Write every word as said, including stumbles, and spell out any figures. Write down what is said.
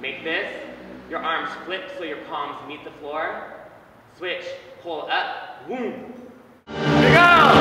Make this. Your arms flip so your palms meet the floor. Switch, pull up, boom. Big up!